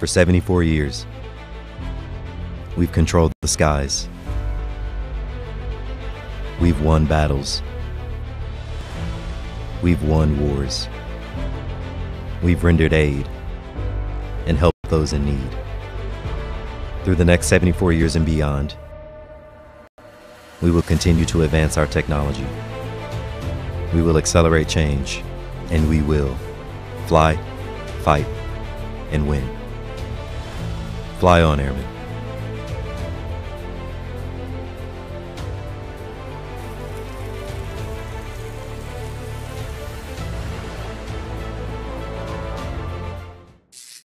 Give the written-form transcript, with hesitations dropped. For 74 years, we've controlled the skies. We've won battles. We've won wars. We've rendered aid and helped those in need. Through the next 74 years and beyond, we will continue to advance our technology. We will accelerate change, and we will fly, fight, and win. Fly on, Airmen.